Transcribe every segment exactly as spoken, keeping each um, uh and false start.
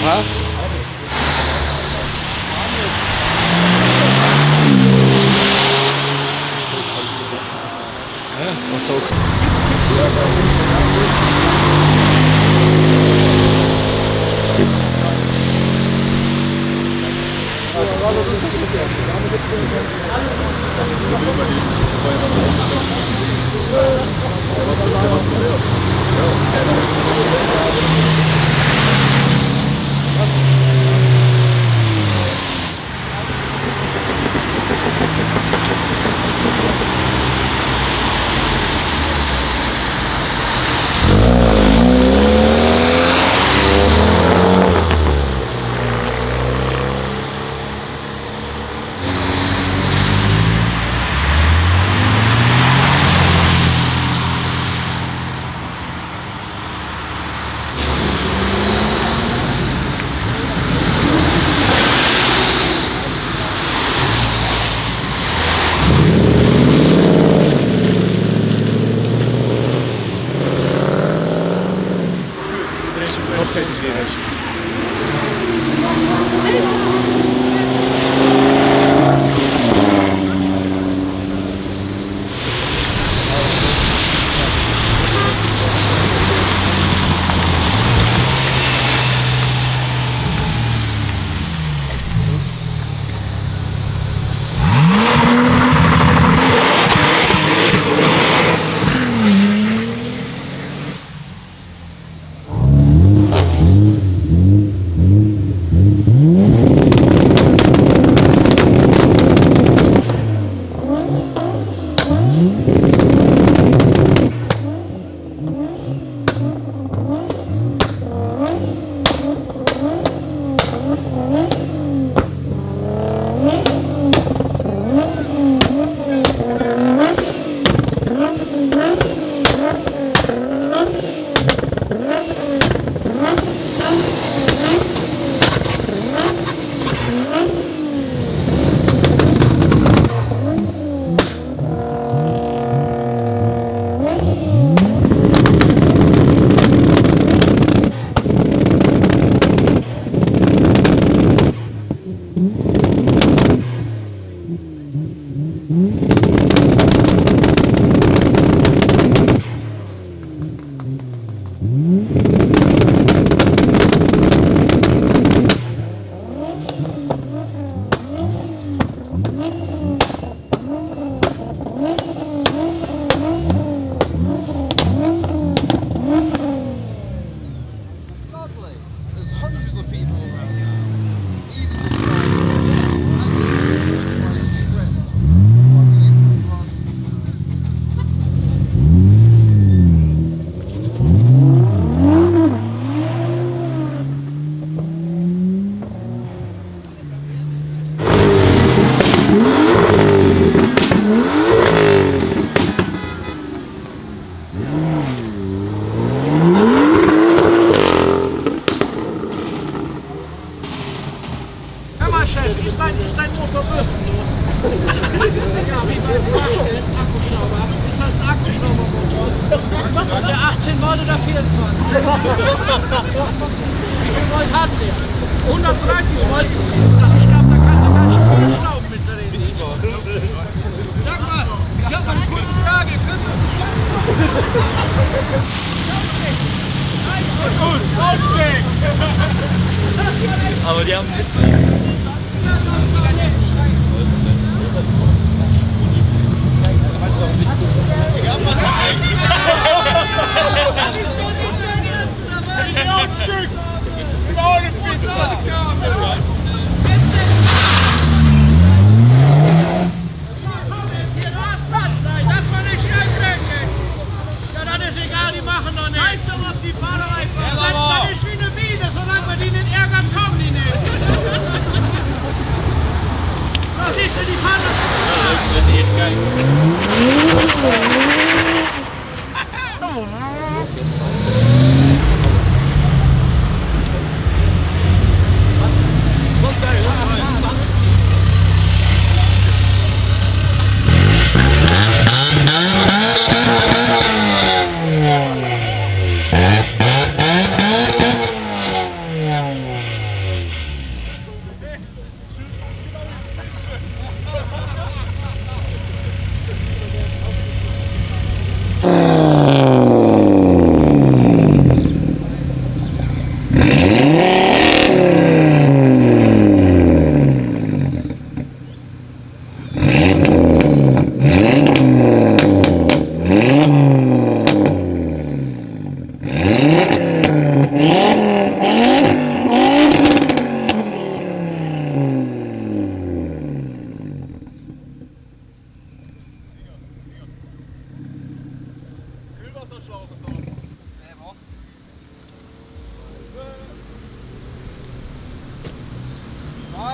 Ha? Ja, was ook. Ja, dat is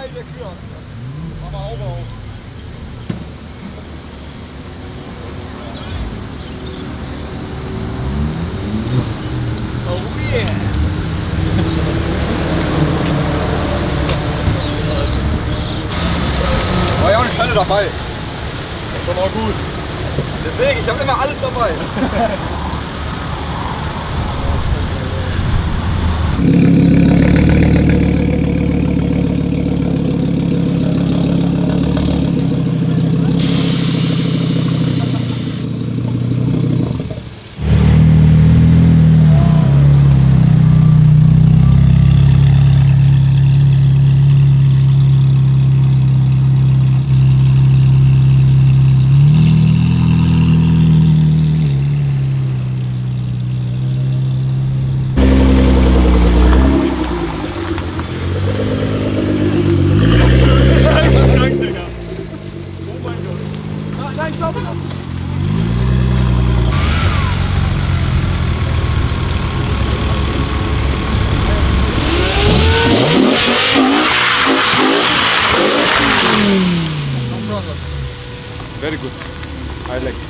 Teil der Kühe. Aber Auge auf. Oh yeah! War ja auch eine Schelle dabei. Das war schon mal gut. Deswegen, ich habe immer alles dabei. Very good. I like it.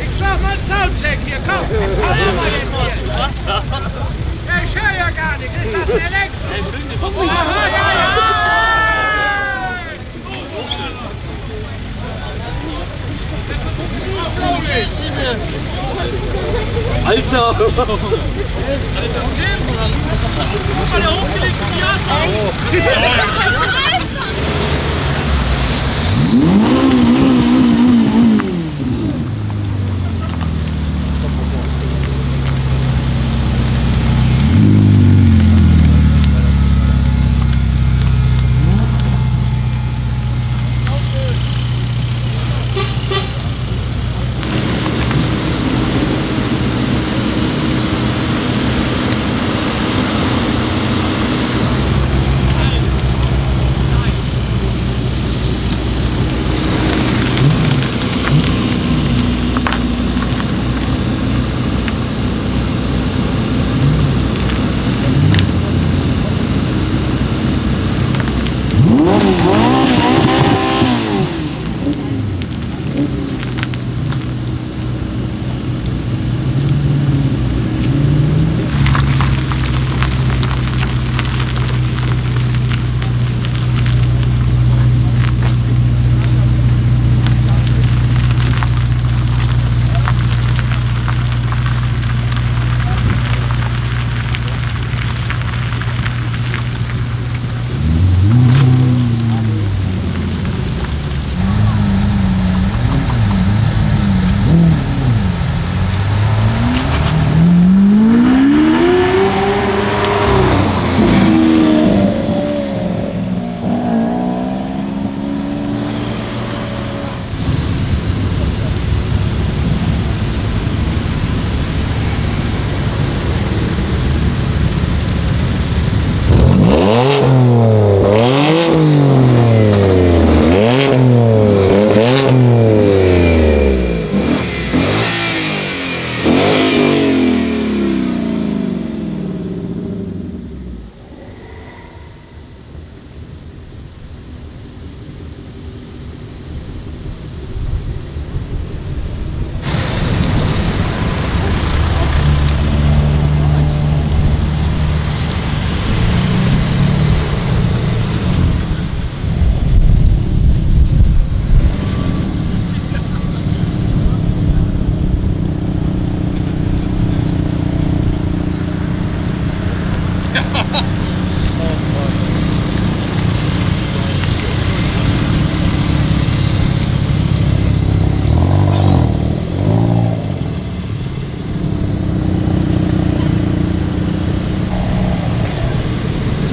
Ich mach mal einen Soundcheck hier, komm! Hallo mal jetzt hier! Ja, ich höre ja gar nicht, ist das ein Elektro? Aha, ja, ja! Alter! Alter! Guck mal, der hochgelegte Piano!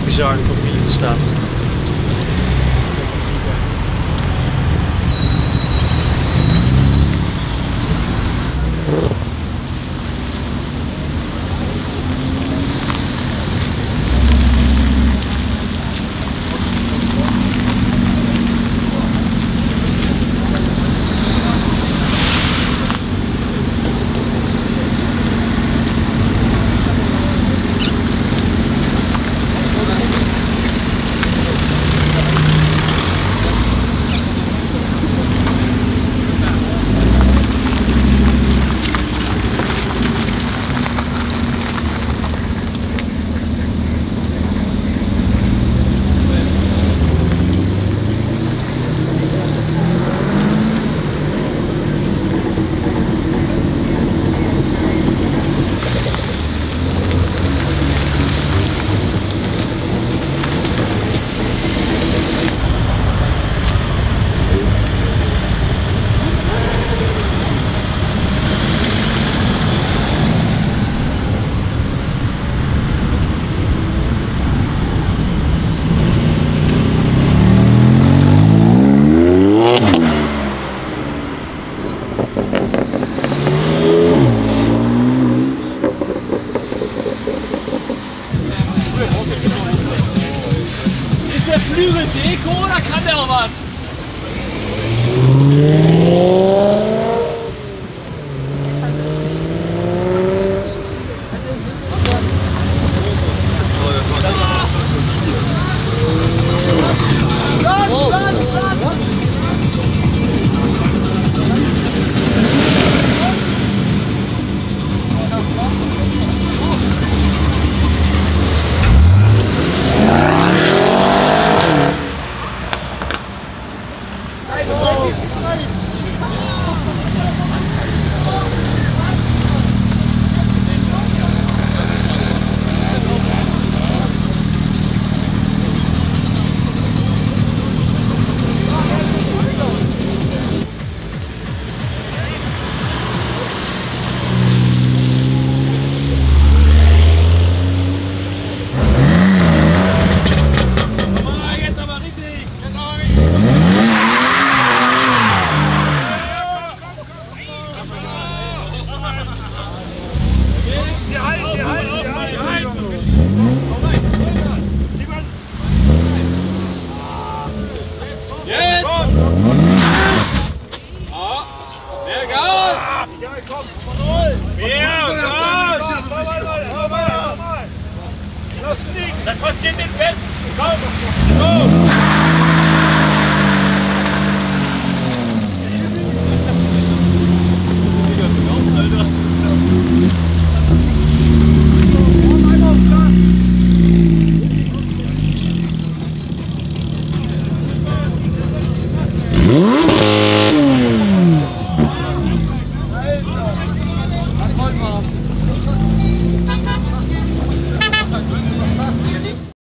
Bizar dat er hier staat. Deko oder kann der auch was? Passiert den Besten. Go! Go!